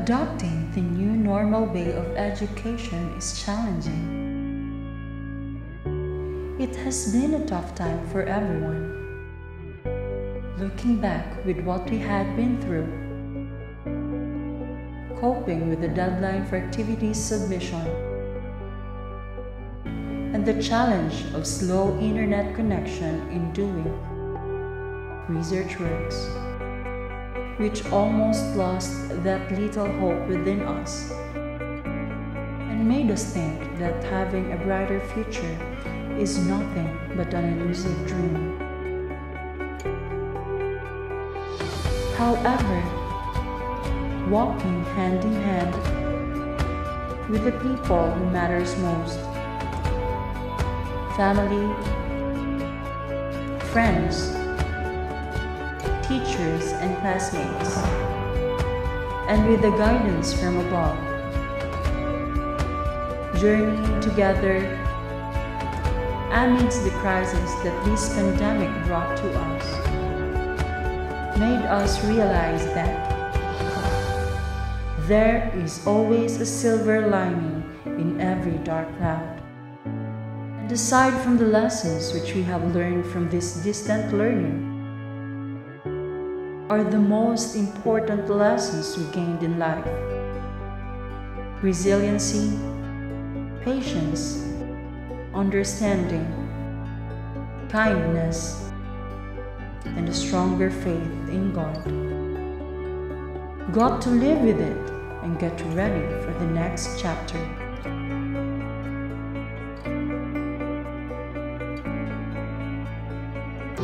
Adopting the new normal way of education is challenging. It has been a tough time for everyone. Looking back with what we had been through, coping with the deadline for activities submission, and the challenge of slow internet connection in doing research works, which almost lost that little hope within us and made us think that having a brighter future is nothing but an elusive dream. However, walking hand in hand with the people who matters most, family, friends, teachers and classmates, and with the guidance from above, journeying together amidst the crisis that this pandemic brought to us, made us realize that there is always a silver lining in every dark cloud. And aside from the lessons which we have learned from this distant learning, are the most important lessons we gained in life: resiliency, patience, understanding, kindness, and a stronger faith in God. Got to live with it and get ready for the next chapter.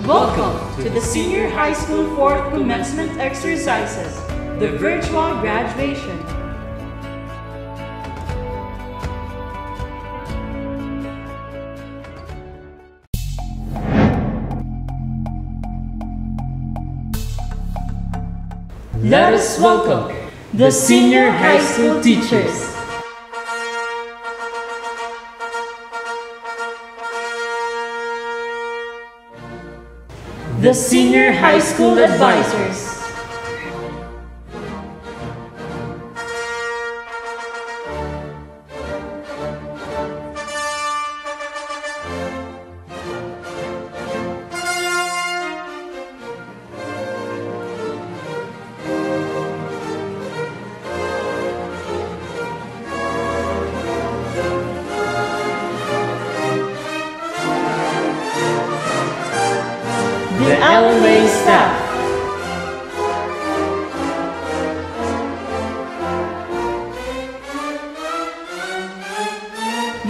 Welcome to the Senior High School 4th Commencement Exercises, the virtual graduation. Let us welcome the senior high school teachers. The senior high school advisors.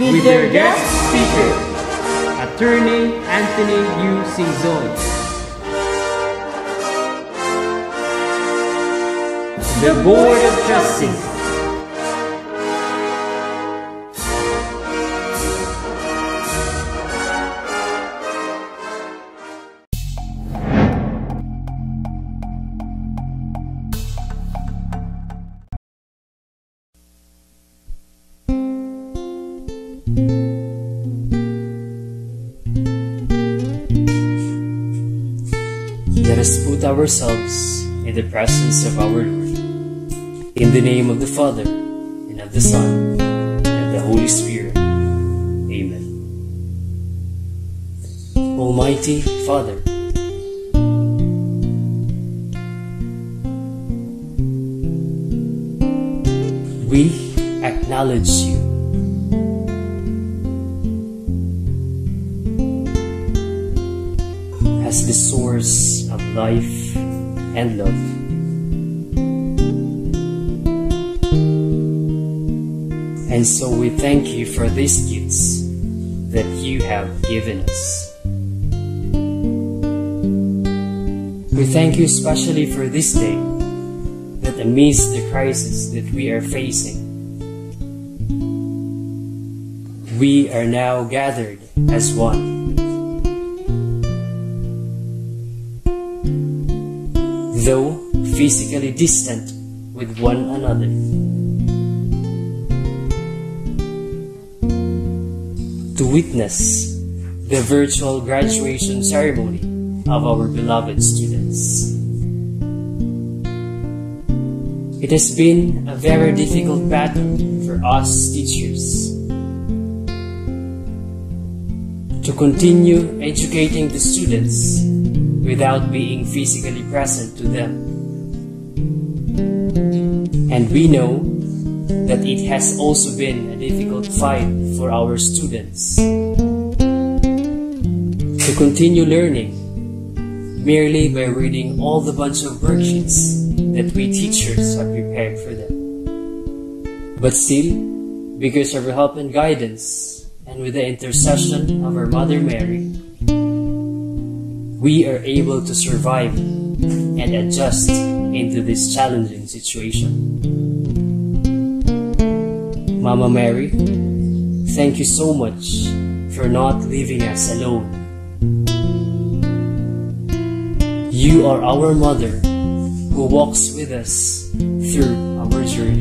With their guest speaker, Attorney Anthony Yu Singzon. The Board of Trustees. Ourselves in the presence of our Lord. In the name of the Father, and of the Son, and of the Holy Spirit. Amen. Almighty Father, we acknowledge you. The source of life and love. And so we thank you for these gifts that you have given us. We thank you especially for this day, that amidst the crisis that we are facing, we are now gathered as one. Though physically distant with one another, to witness the virtual graduation ceremony of our beloved students. It has been a very difficult battle for us teachers to continue educating the students without being physically present to them. And we know that it has also been a difficult fight for our students to continue learning merely by reading all the bunch of worksheets that we teachers have prepared for them. But still, because of your help and guidance, and with the intercession of our Mother Mary, we are able to survive and adjust into this challenging situation. Mama Mary, thank you so much for not leaving us alone. You are our mother who walks with us through our journey.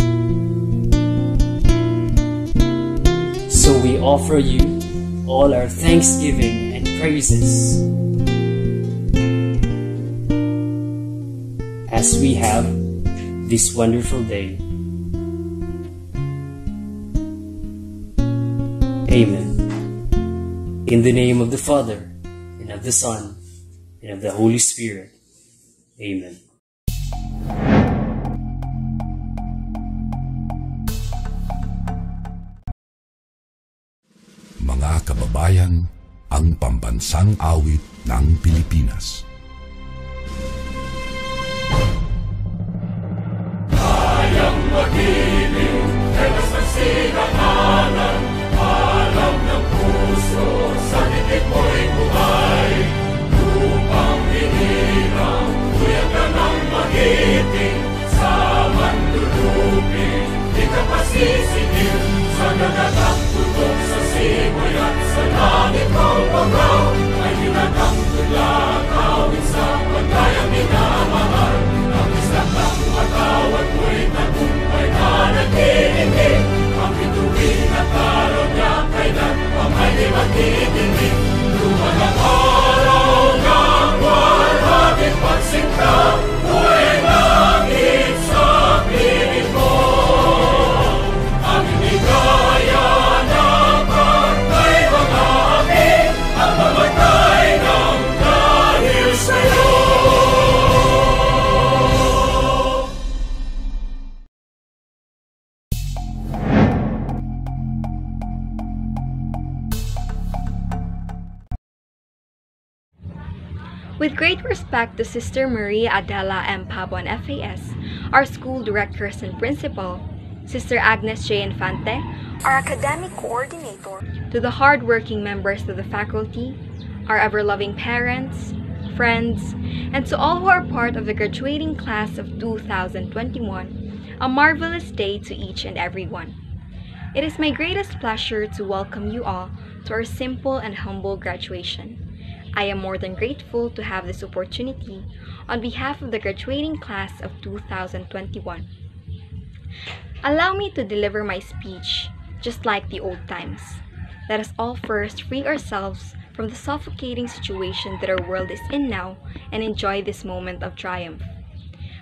So we offer you all our thanksgiving and praises, as we have this wonderful day. Amen. In the name of the Father, and of the Son, and of the Holy Spirit. Amen. Mga kababayan, ang pambansang awit ng Pilipinas. Kayang mag-ibig, helos ng sinanganan, alam ng puso, sa titik mo'y buhay. Upang hinilang, tuyag na ng magiting, sa mandulupin, di ka pasisingin, sa nagkakatulog sa simulat, sa langit pang-pangaw, ay hinagkakatulakawin sa pagkayang minamahal. Ang patawad mo'y tagumpay na nagkiinig. Ang bituin at araw niya kailan pa may di magtitinig. Lumalang araw ng buwan ating pagsinta, buhay langit sa pinig mo. Ang inigaya na pagkay mga aking at pamatay ng dahil sa'yo. With great respect to Sister Maria Adela M. Pabon, FAS, our school directors and principal, Sister Agnes J. Infante, our academic coordinator, to the hard-working members of the faculty, our ever-loving parents, friends, and to all who are part of the graduating class of 2021, a marvelous day to each and every one. It is my greatest pleasure to welcome you all to our simple and humble graduation. I am more than grateful to have this opportunity on behalf of the graduating class of 2021. Allow me to deliver my speech just like the old times. Let us all first free ourselves from the suffocating situation that our world is in now and enjoy this moment of triumph.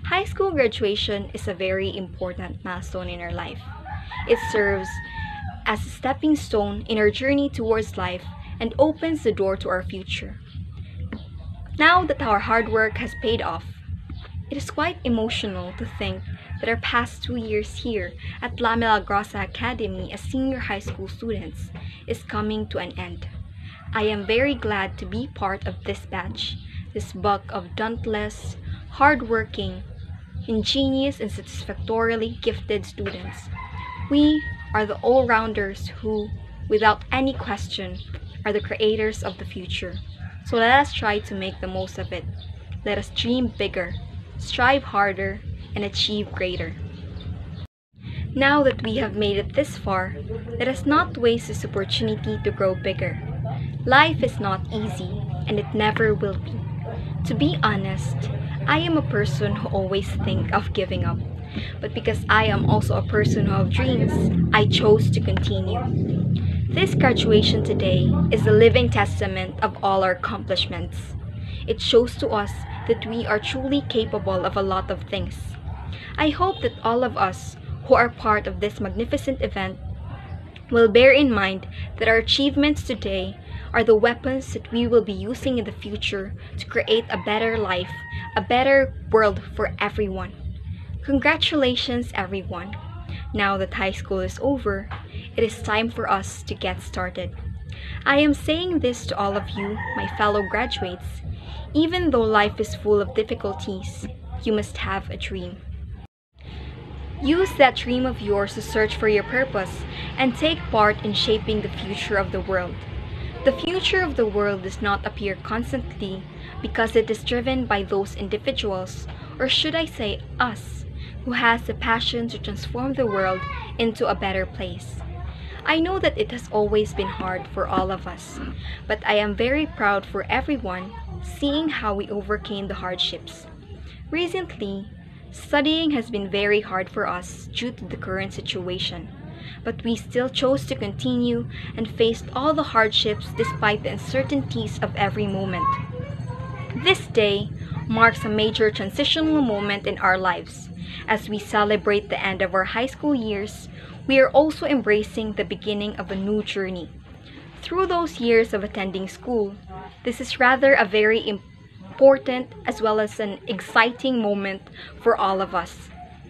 High school graduation is a very important milestone in our life. It serves as a stepping stone in our journey towards life and opens the door to our future. Now that our hard work has paid off, it is quite emotional to think that our past 2 years here at La Milagrosa Academy as senior high school students is coming to an end. I am very glad to be part of this batch, this bulk of dauntless, hardworking, ingenious, and satisfactorily gifted students. We are the all-rounders who, without any question, are the creators of the future. So let us try to make the most of it. Let us dream bigger, strive harder, and achieve greater. Now that we have made it this far, let us not waste this opportunity to grow bigger. Life is not easy, and it never will be. To be honest, I am a person who always thinks of giving up. But because I am also a person who has dreams, I chose to continue. This graduation today is a living testament of all our accomplishments. It shows to us that we are truly capable of a lot of things. I hope that all of us who are part of this magnificent event will bear in mind that our achievements today are the weapons that we will be using in the future to create a better life, a better world for everyone. Congratulations, everyone! Now that high school is over, it is time for us to get started. I am saying this to all of you, my fellow graduates. Even though life is full of difficulties, you must have a dream. Use that dream of yours to search for your purpose and take part in shaping the future of the world. The future of the world does not appear constantly because it is driven by those individuals, or should I say us, who has the passion to transform the world into a better place. I know that it has always been hard for all of us, but I am very proud for everyone seeing how we overcame the hardships. Recently, studying has been very hard for us due to the current situation, but we still chose to continue and faced all the hardships despite the uncertainties of every moment. This day marks a major transitional moment in our lives. As we celebrate the end of our high school years, we are also embracing the beginning of a new journey. Through those years of attending school, this is rather a very important as well as an exciting moment for all of us.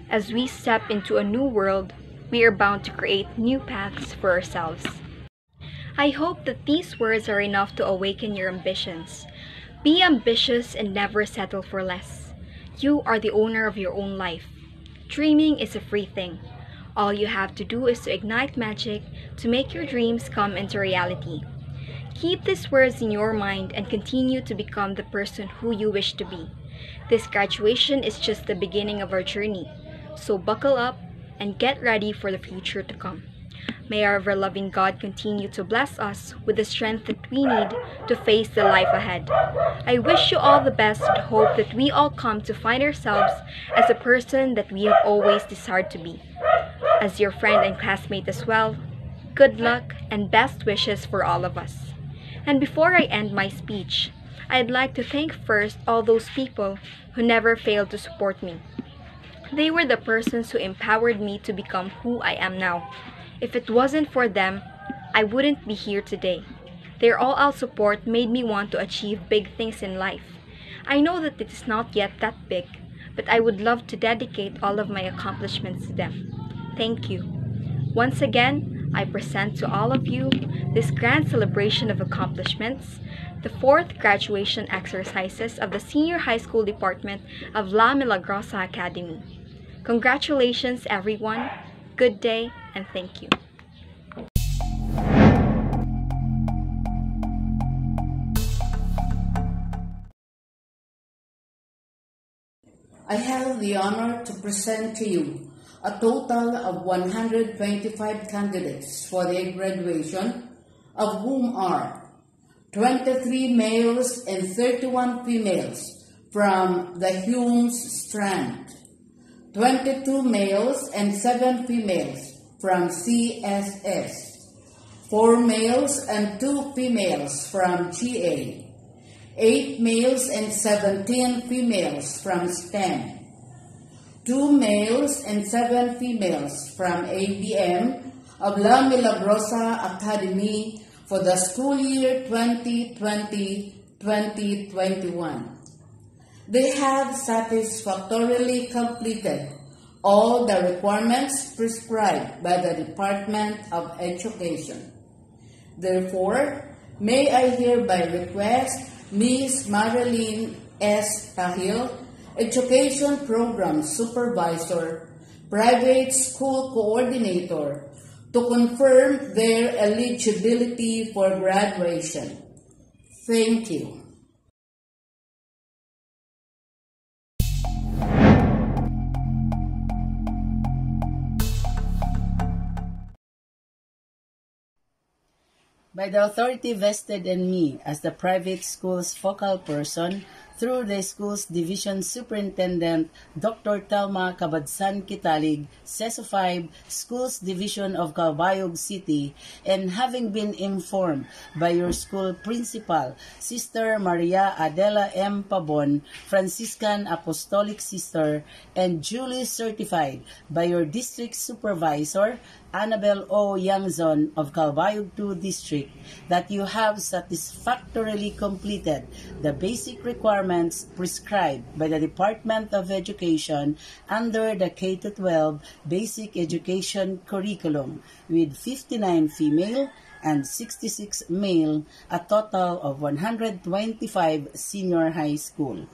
As we step into a new world, we are bound to create new paths for ourselves. I hope that these words are enough to awaken your ambitions. Be ambitious and never settle for less. You are the owner of your own life. Dreaming is a free thing. All you have to do is to ignite magic to make your dreams come into reality. Keep these words in your mind and continue to become the person who you wish to be. This graduation is just the beginning of our journey, so buckle up and get ready for the future to come. May our ever-loving God continue to bless us with the strength that we need to face the life ahead. I wish you all the best and hope that we all come to find ourselves as the person that we have always desired to be. As your friend and classmate as well, good luck and best wishes for all of us. And before I end my speech, I'd like to thank first all those people who never failed to support me. They were the persons who empowered me to become who I am now. If it wasn't for them, I wouldn't be here today. Their all-out support made me want to achieve big things in life. I know that it is not yet that big, but I would love to dedicate all of my accomplishments to them. Thank you. Once again, I present to all of you this grand celebration of accomplishments, the 4th graduation exercises of the Senior High School Department of La Milagrosa Academy. Congratulations, everyone. Good day, and thank you. I have the honor to present to you a total of 125 candidates for their graduation, of whom are 23 males and 31 females from the Humes Strand, 22 males and 7 females from CSS, 4 males and 2 females from GA, 8 males and 17 females from STEM, 2 males and 7 females from ABM of La Milagrosa Academy for the school year 2020-2021. They have satisfactorily completed all the requirements prescribed by the Department of Education. Therefore, may I hereby request Ms. Marilyn S. Tahil, Education Program Supervisor, Private School Coordinator, to confirm their eligibility for graduation. Thank you. By the authority vested in me as the private school's focal person through the school's Division Superintendent, Dr. Talma Kabadzan Kitalig, CESO 5, Schools Division of Calbayog City, and having been informed by your school principal, Sister Maria Adela M. Pabon, Franciscan Apostolic Sister, and duly certified by your district supervisor, Annabel O. Yangzon of Calbayog 2 District, that you have satisfactorily completed the basic requirements prescribed by the Department of Education under the K-12 Basic Education Curriculum, with 59 female and 66 male, a total of 125 senior high school.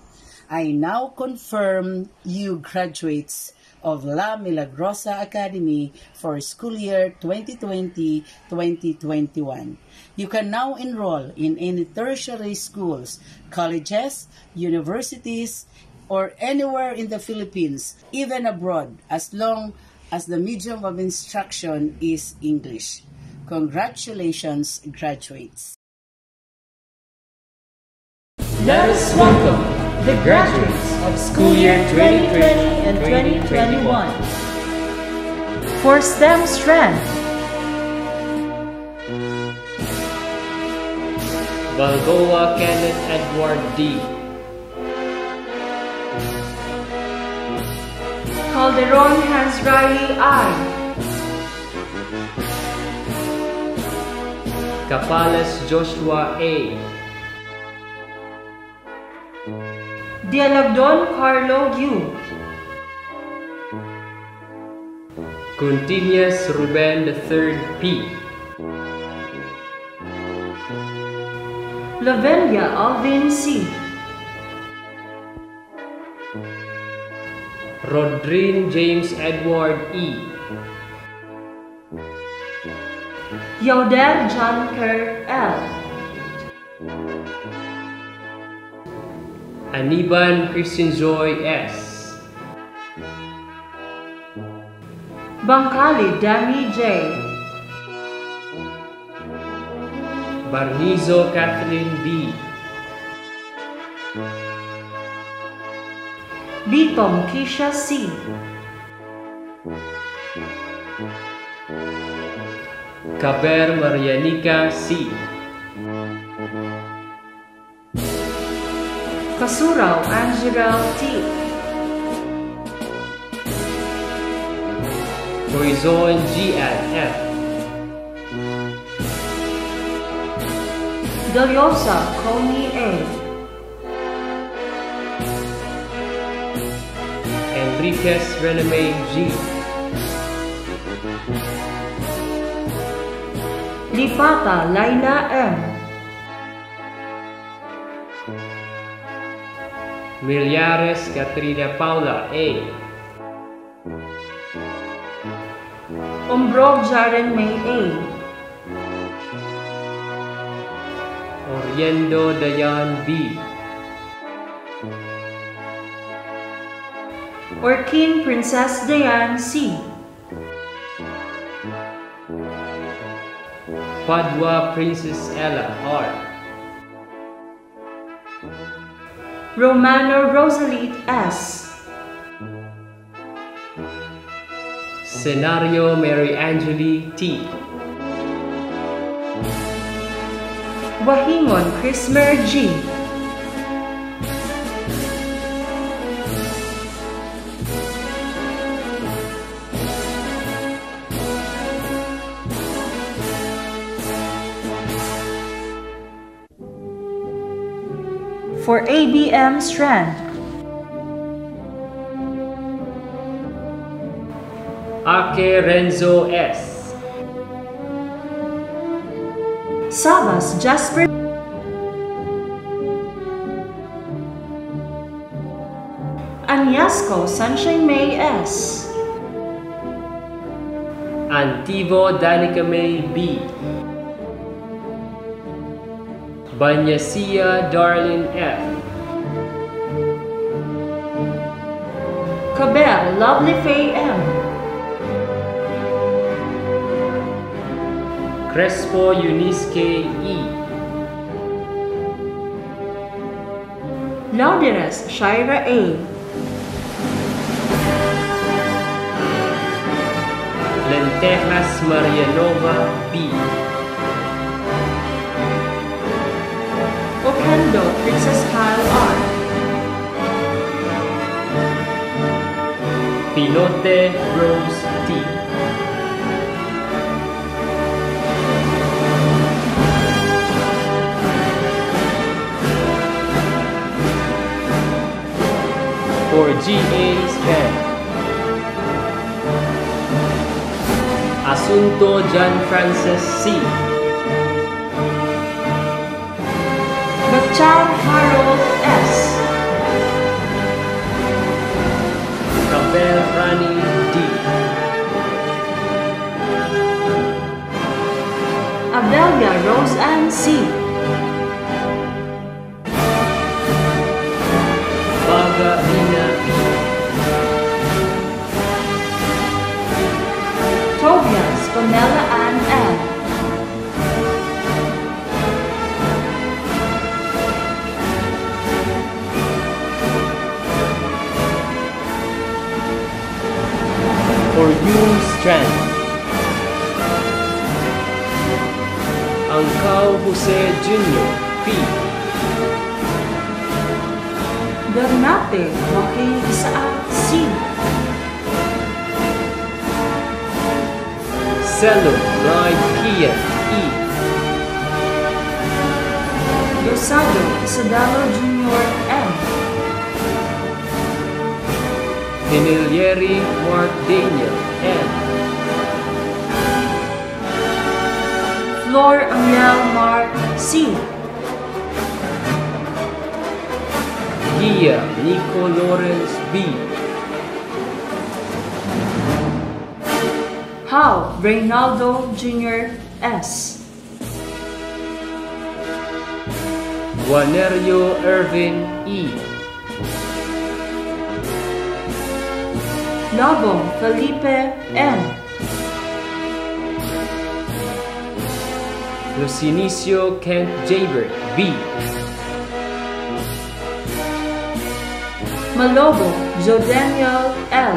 I now confirm you graduates of La Milagrosa Academy for school year 2020-2021. You can now enroll in any tertiary schools, colleges, universities, or anywhere in the Philippines, even abroad, as long as the medium of instruction is English. Congratulations, graduates. Let us welcome the graduates of school year 2020 and 2021 for STEM strand: Balboa Kenneth Edward D, Calderon Hansrari I, Capales Joshua A, Dialagdon Carlo Yu, Continuous Ruben III P, Lavelia Alvin C, Rodrin James Edward E, Yoder John Kerr L, Aniban Christian Joy S, Bangkali Dami J, Barnizo Kathleen B, Litong Kisha C, Kaber Marianica C, Kasurao Angela T, Poison G and F, Deliosa Coney A, Enriquez Rename G, Lipata Laila M, Miliares Katrina Paula A, Ombrog Jaren May A, Oriendo Dayan B, Orkin Princess Dayan C, Padua Princess Ella R, Romano Rosalie S, Scenario Mary Angeli T, Wahingon Chrismer G, for ABM strand: Ake Renzo S, Sabas Jasper, Anyasco Sunshine May S, Antivo Danica May B, Banyasia Darlene F, Cabell Lovely Faye M, Crespo Eunice K E, Lauderes Shira A. Lentejas Marianova B. Ocando Princess Kyle R. Pilote Rose D. For GA's Band, Asunto John Francis C. Bachar Harold S. Kabel Rani D. Abelga Rose Ann C. Pamela Ann L. For you, Strand Angkau Jose Jr. P. Bernate Joaquin Isaac C. Celo Laikia E. Rosado Isadalo Jr. M. Dinilieri Mark Daniel M. Flor Ariel Mark C. Gia Nico Lawrence B. How Reynaldo Jr. S. Juanerio Irvin E. Nabong Felipe M. Lucinicio Kent Jaber B. Malobo Jodaniel L.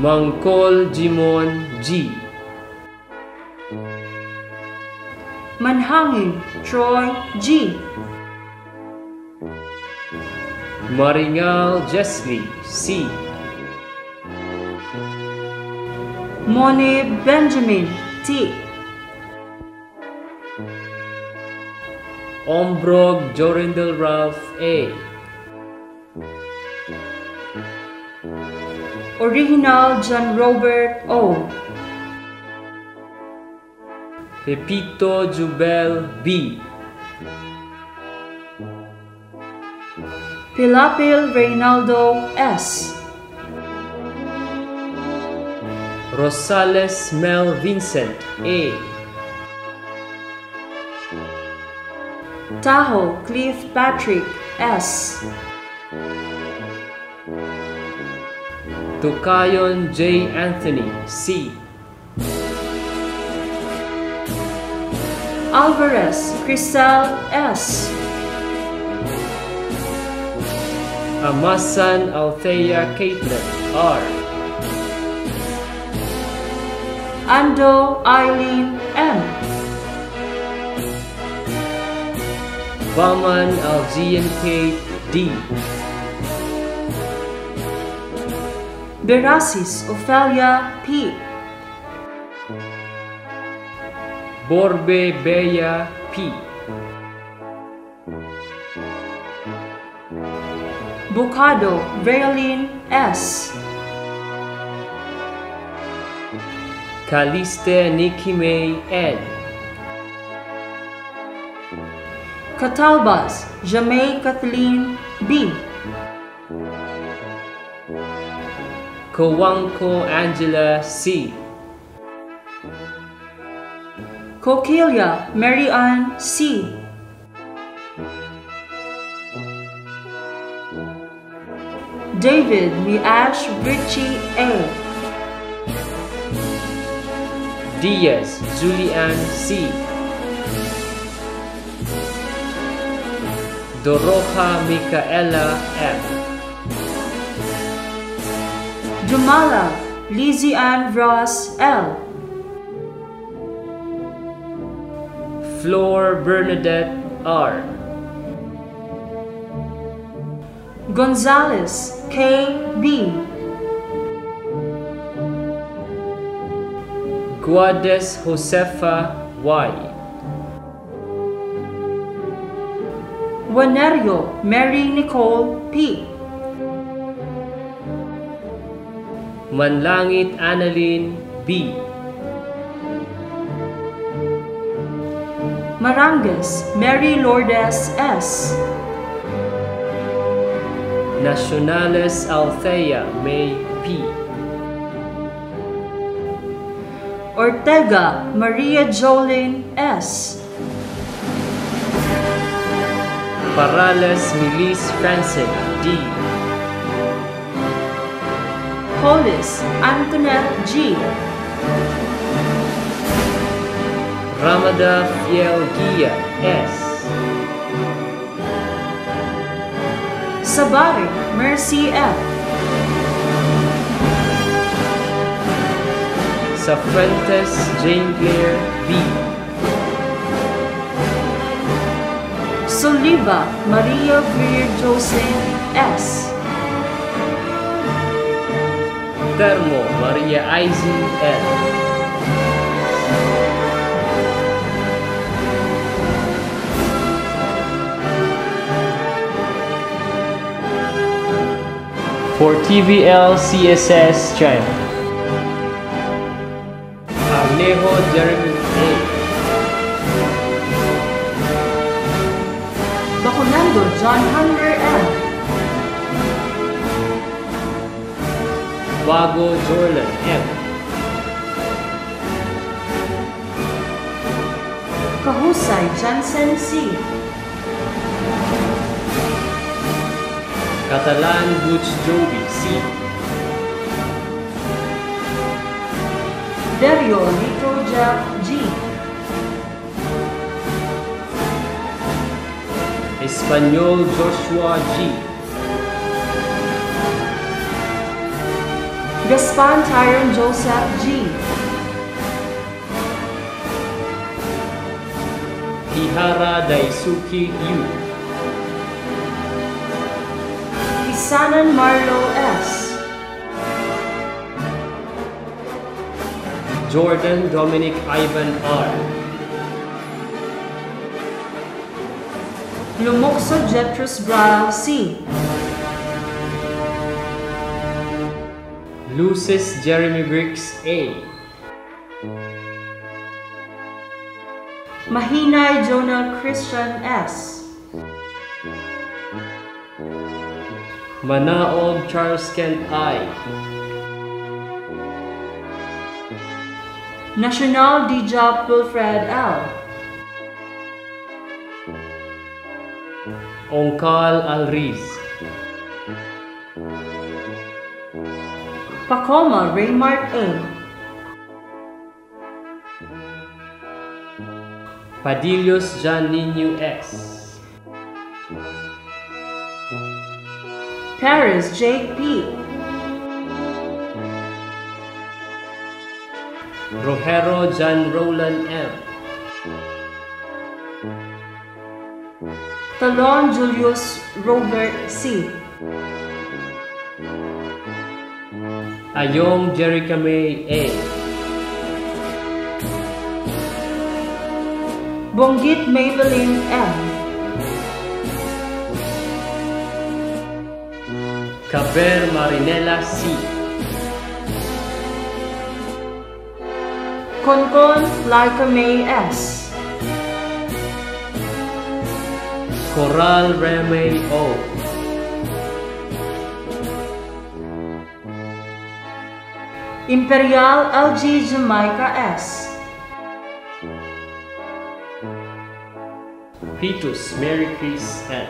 Mangkol Jimon G. Manhangin Troy G. Maringal Jesly C. Moni Benjamin T. Ombrog Jorindel Ralph A. Original John Robert O. Pepito Jubel B. Pilapil Reynaldo S. Rosales Mel Vincent A. Taho Cliff Patrick S. Tukayon J. Anthony C. Alvarez Cristal S. Amasan Althea Caitlin R. Ando Eileen M. Baman Algian K. D. Berasis Ophelia P. Borbe Bea P. Bocado Raylene S. Caliste Nikki May N. Catalbas Jamay Kathleen B. Kowanko Angela C. Coquilla Mary Ann C. David Miash Richie A. Diaz Julian C. Doroha Micaela M. Jumala Lizzie Ann Ross L. Flor Bernadette R. Gonzalez K. B. Guades Josefa Y. Wanerio Mary Nicole P. Manlangit Annalyn B. Marangues Mary Lourdes S. Nacionales Althea May P. Ortega Maria Jolene S. Parales Milis Francine D. Hollis Antoinette G. Ramada Fielgia S. Sabari Mercy F. Safrentes Jane Blair B. Soliva Maria Freer Joseph S. Termo Maria Aizen L. For TVL CSS Channel, Arnejo Jeremy A. John Hunter M. Wago Jordan M. Kahusay Johnson C. Catalan Butch Joby C. Dario Rico Jack G. Espanyol Joshua G. Gaspan Tyron Joseph G. Ihara Daisuki U. Isanan Marlo S. Jordan Dominic Ivan R. Lumokso Jethros Bra C. Lucis Jeremy Briggs A. Mahinay Jonah Christian S. Manaog Charles Kent I. National Dijab Wilfred L. Onkal Alriz. Pacoma Raymart A. Padillos John Nino S. Paris Jake P. Rojero John Roland M. Talon Julius Robert C. Ayong Jerica May A. Bonggit Maybelline M. Caber Marinella C. Concon Laika May S. Coral Remy O. Imperial LG Jamaica S. Petrus Mary Chris N.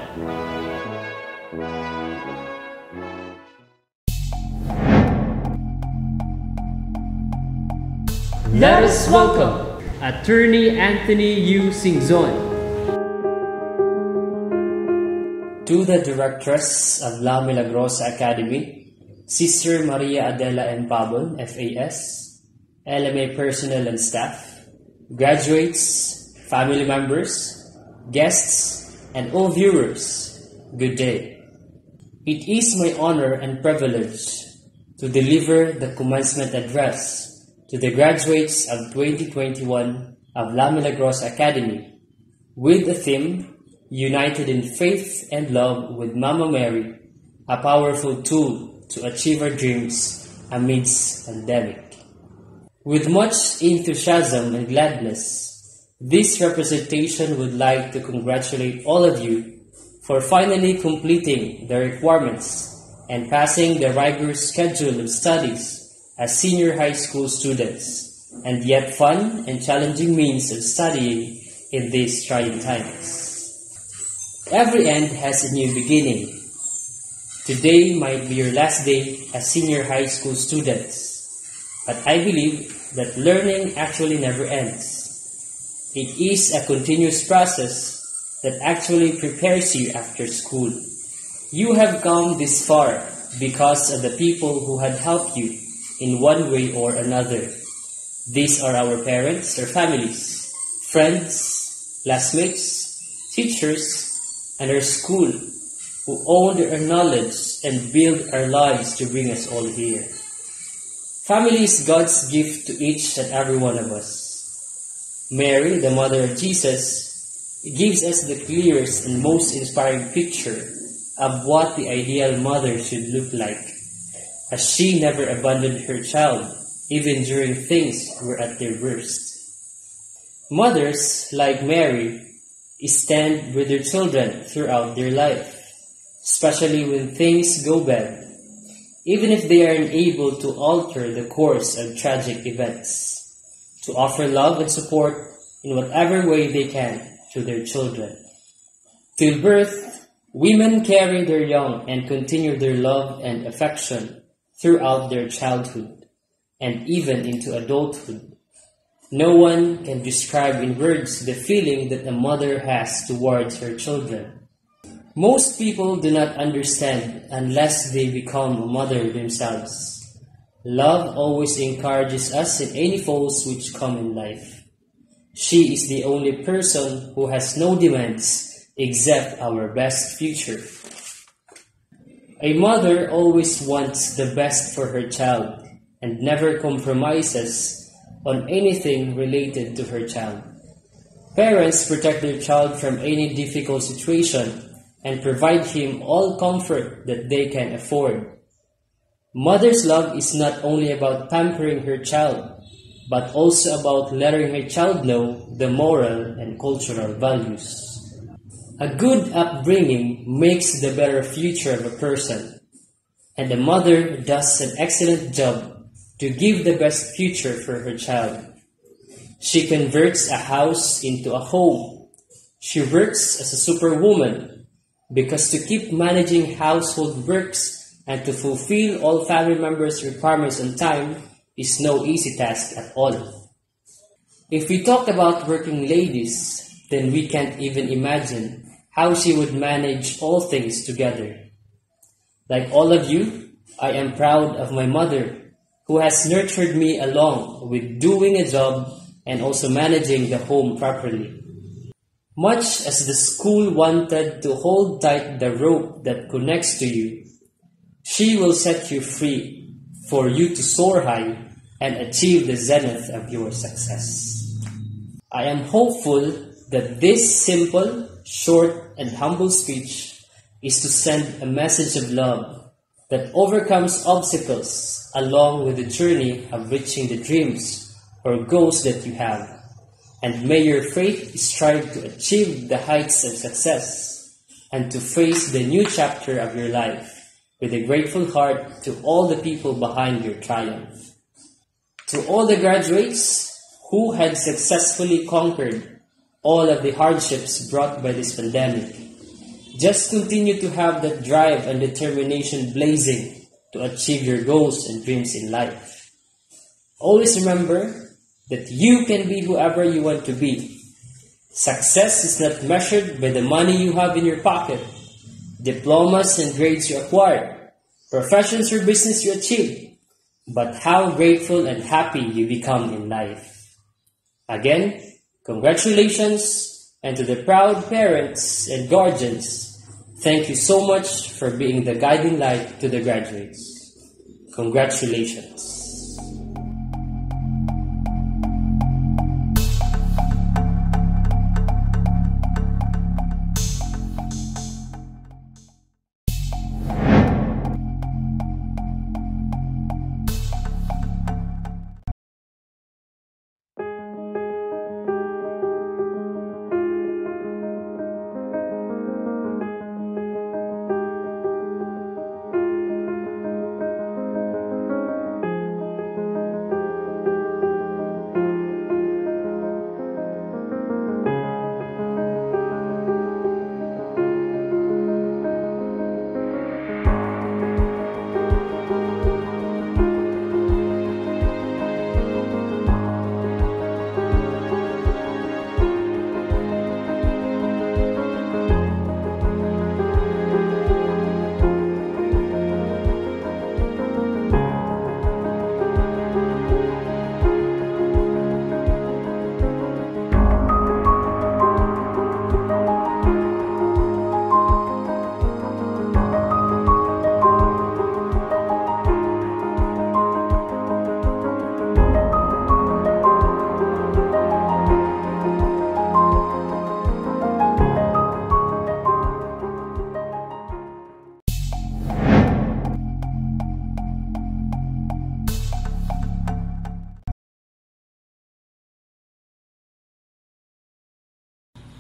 Let us welcome Attorney Anthony Yu Singzon. To the directress of La Milagrosa Academy, Sister Maria Adela M. Pabon, FAS, LMA personnel and staff, graduates, family members, guests, and all viewers, good day. It is my honor and privilege to deliver the commencement address to the graduates of 2021 of La Milagrosa Academy with the theme United in Faith and Love with Mama Mary, a powerful tool to achieve our dreams amidst pandemic. With much enthusiasm and gladness, this representation would like to congratulate all of you for finally completing the requirements and passing the rigorous schedule of studies as senior high school students, and yet fun and challenging means of studying in these trying times. Every end has a new beginning. Today might be your last day as senior high school students, but I believe that learning actually never ends. It is a continuous process that actually prepares you after school. You have come this far because of the people who had helped you in one way or another. These are our parents or families, friends, classmates, teachers, and our school, who owned our knowledge and built our lives to bring us all here. Family is God's gift to each and every one of us. Mary, the mother of Jesus, gives us the clearest and most inspiring picture of what the ideal mother should look like, as she never abandoned her child, even during things were at their worst. Mothers, like Mary, stand with their children throughout their life, especially when things go bad, even if they are unable to alter the course of tragic events, to offer love and support in whatever way they can to their children. Till birth, women carry their young and continue their love and affection throughout their childhood and even into adulthood. No one can describe in words the feeling that a mother has towards her children. Most people do not understand unless they become a mother themselves. Love always encourages us in any faults which come in life. She is the only person who has no demands except our best future. A mother always wants the best for her child and never compromises on anything related to her child. Parents protect their child from any difficult situation and provide him all comfort that they can afford. Mother's love is not only about pampering her child, but also about letting her child know the moral and cultural values. A good upbringing makes the better future of a person, and the mother does an excellent job to give the best future for her child. She converts a house into a home. She works as a superwoman because to keep managing household works and to fulfill all family members' requirements on time is no easy task at all. If we talk about working ladies, then we can't even imagine how she would manage all things together. Like all of you, I am proud of my mother, who has nurtured me along with doing a job and also managing the home properly. Much as the school wanted to hold tight the rope that connects to you, she will set you free for you to soar high and achieve the zenith of your success. I am hopeful that this simple, short, and humble speech is to send a message of love that overcomes obstacles along with the journey of reaching the dreams or goals that you have. And may your faith strive to achieve the heights of success and to face the new chapter of your life with a grateful heart to all the people behind your triumph. To all the graduates who had successfully conquered all of the hardships brought by this pandemic, just continue to have that drive and determination blazing to achieve your goals and dreams in life. Always remember that you can be whoever you want to be. Success is not measured by the money you have in your pocket, diplomas and grades you acquired, professions or business you achieved, but how grateful and happy you become in life. Again, congratulations, and to the proud parents and guardians, thank you so much for being the guiding light to the graduates. Congratulations.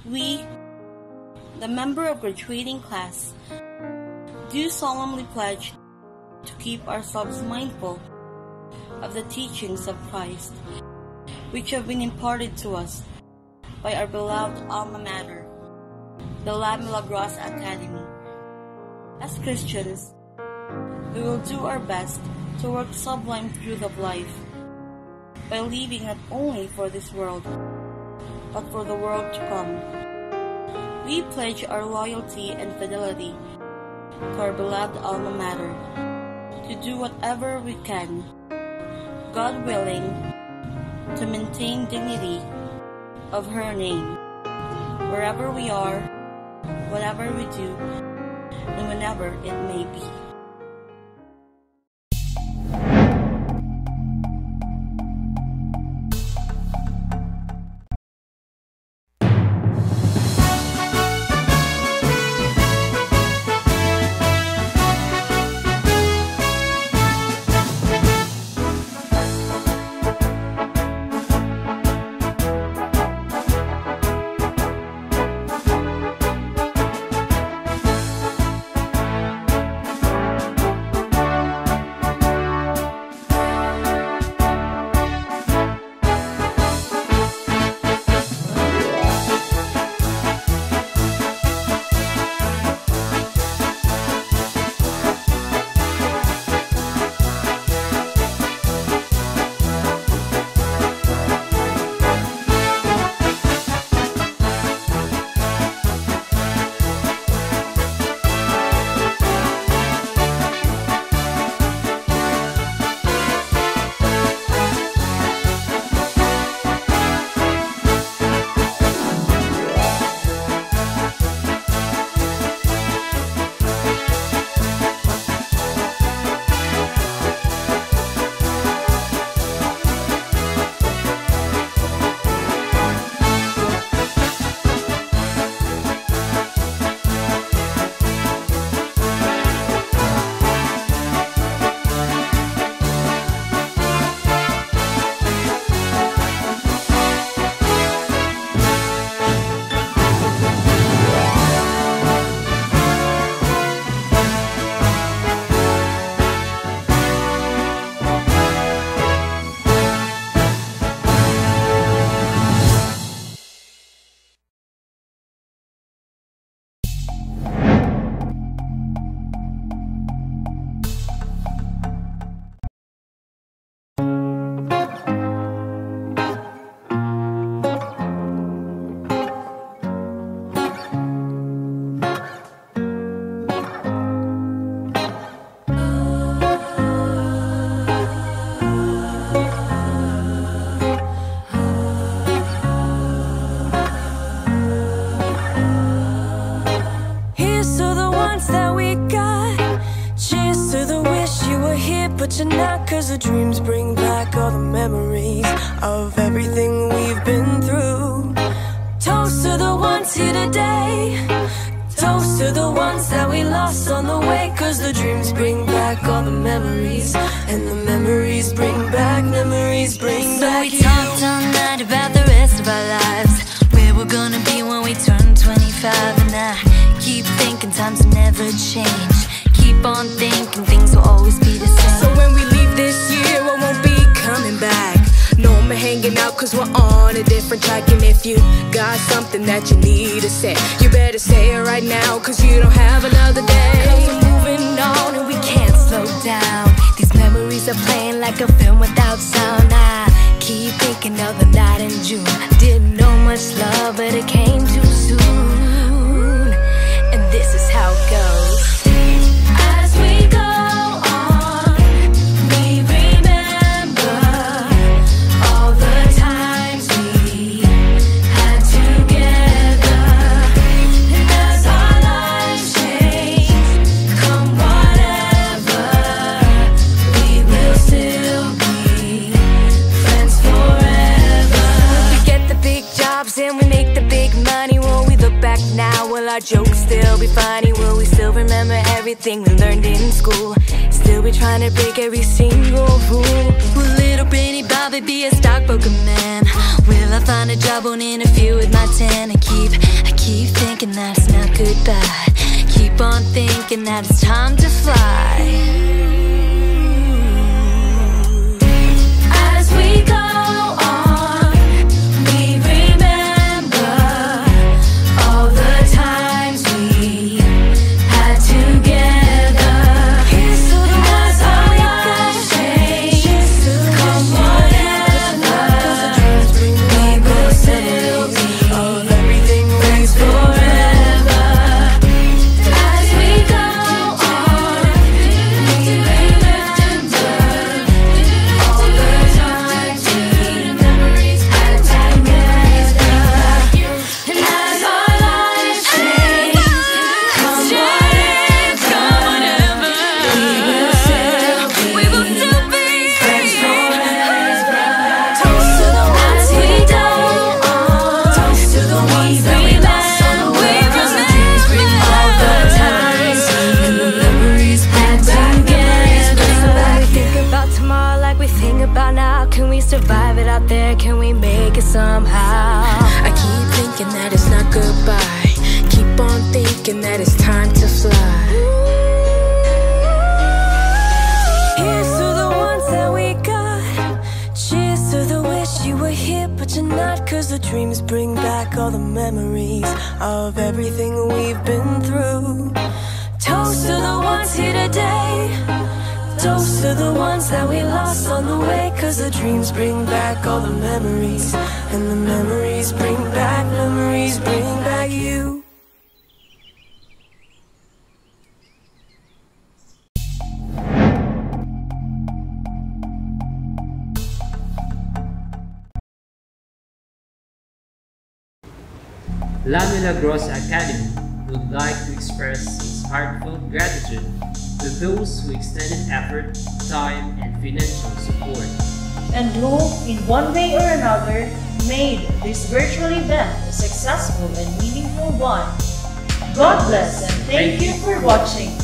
We, the member of graduating class, do solemnly pledge to keep ourselves mindful of the teachings of Christ, which have been imparted to us by our beloved alma mater, the La Milagrosa Academy. As Christians, we will do our best to work sublime truth of life by living not only for this world, but for the world to come. We pledge our loyalty and fidelity to our beloved alma mater, to do whatever we can, God willing, to maintain dignity of her name, wherever we are, whatever we do, and whenever it may be. Cause the dreams bring back all the memories of everything we've been through. Toast to the ones here today, toast to the ones that we lost on the way. Cause the dreams bring back all the memories, and the memories bring back you. So we talked all night about the rest of our lives, where we're gonna be when we turn 25. And I keep thinking times never change, keep on thinking things will always be the same. So when we leave this year, I won't be coming back. No more hanging out, cause we're on a different track. And if you got something that you need to say, you better say it right now, cause you don't have another day. Cause we're moving on and we can't slow down. These memories are playing like a film without sound. I keep thinking of the night in June, didn't know much love, but it came too soon. And this is how it goes. Our jokes still be funny, will we still remember everything we learned in school? Still be trying to break every single rule. Will little Benny Bobby be a stockbroker man? Will I find a job, won't interfere with my tan? I keep thinking that it's not goodbye, keep on thinking that it's time to fly. As we go on, we remember all the somehow. I keep thinking that it's not goodbye, keep on thinking that it's time to fly. Here's to the ones that we got, cheers to the wish you were here but you're not. Cause the dreams bring back all the memories of everything we've been through. Toast to the ones here today, toast to the ones that we lost on the way. Cause the dreams bring back all the memories, and the memories bring back you. La Milagrosa Academy would like to express its heartfelt gratitude to those who extended effort, time, and financial support, and who, in one way or another, made this virtual event a successful and meaningful one. God bless, and thank you for watching.